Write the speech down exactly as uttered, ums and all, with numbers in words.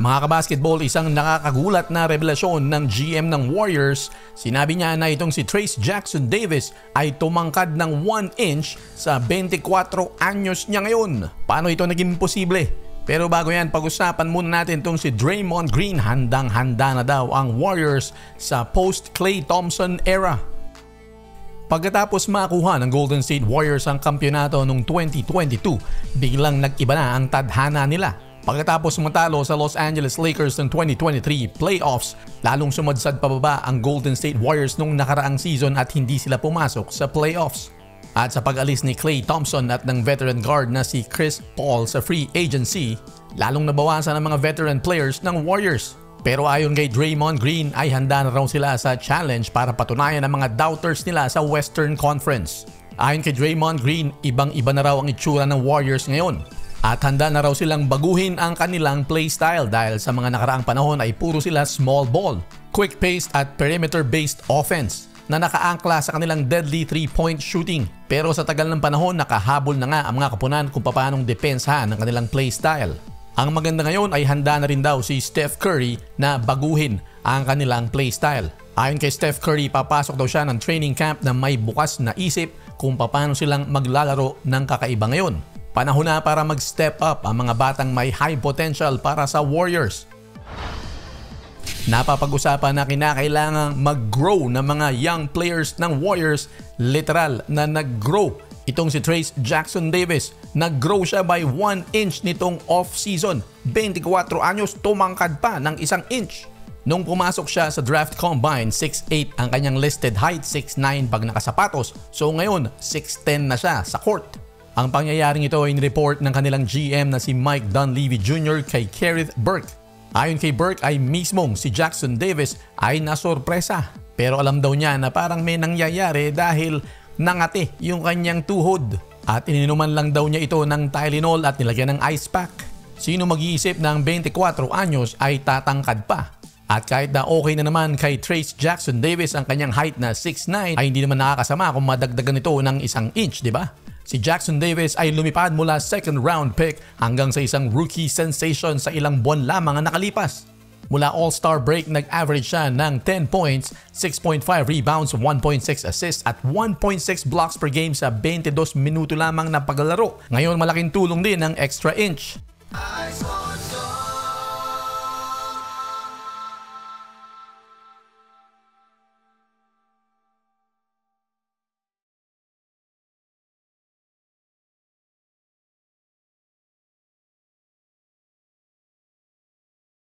Mga kabasketball, isang nakakagulat na revelasyon ng G M ng Warriors. Sinabi niya na itong si Trayce Jackson-Davis ay tumangkad ng one inch sa twenty-four anyos niya ngayon. Paano ito naging posible? Pero bago yan, pag-usapan muna natin itong si Draymond Green. Handang-handa na daw ang Warriors sa post-Klay Thompson era. Pagkatapos makuha ng Golden State Warriors ang kampiyonato noong twenty twenty-two, biglang nag-iba na ang tadhana nila. Pagkatapos matalo sa Los Angeles Lakers ng twenty twenty-three playoffs, lalong sumadsad pababa ang Golden State Warriors noong nakaraang season at hindi sila pumasok sa playoffs. At sa pag-alis ni Klay Thompson at ng veteran guard na si Chris Paul sa free agency, lalong nabawasan ang mga veteran players ng Warriors. Pero ayon kay Draymond Green ay handa na raw sila sa challenge para patunayan ang mga doubters nila sa Western Conference. Ayon kay Draymond Green, ibang-iba na raw ang itsura ng Warriors ngayon. At handa na raw silang baguhin ang kanilang playstyle dahil sa mga nakaraang panahon ay puro sila small ball, quick-paced at perimeter-based offense na nakaangkla sa kanilang deadly three-point shooting. Pero sa tagal ng panahon, nakahabol na nga ang mga kapunan kung paanong depensahan ang kanilang playstyle. Ang maganda ngayon ay handa na rin daw si Steph Curry na baguhin ang kanilang playstyle. Ayon kay Steph Curry, papasok daw siya ng training camp na may bukas na isip kung paano silang maglalaro ng kakaiba ngayon. Panahon na para mag-step up ang mga batang may high potential para sa Warriors. Napapag-usapan na kinakailangang mag-grow ng mga young players ng Warriors, literal na nag-grow. Itong si Trayce Jackson-Davis, nag-grow siya by one inch nitong off-season. twenty-four anyos, tumangkad pa ng isang inch. Nung pumasok siya sa draft combine, six eight ang kanyang listed height, six nine pag nakasapatos. So ngayon, six ten na siya sa court. Ang pangyayaring ito ay in-report ng kanilang G M na si Mike Dunleavy Junior kay Carith Burke. Ayon kay Burke ay mismong si Jackson-Davis ay nasorpresa. Pero alam daw niya na parang may nangyayari dahil nangati yung kanyang tuhod at ininuman lang daw niya ito ng Tylenol at nilagyan ng ice pack. Sino mag-iisip na ang twenty-four anyos ay tatangkad pa? At kahit na okay na naman kay Trayce Jackson-Davis ang kanyang height na six nine ay hindi naman nakakasama kung madagdagan ito ng isang inch, di ba? Si Jackson-Davis ay lumipad mula second round pick hanggang sa isang rookie sensation sa ilang buwan lamang ang nakalipas. Mula All-Star break, nag-average siya ng ten points, six point five rebounds, one point six assists at one point six blocks per game sa twenty-two minuto lamang na paglalaro. Ngayon malaking tulong din ang extra inch.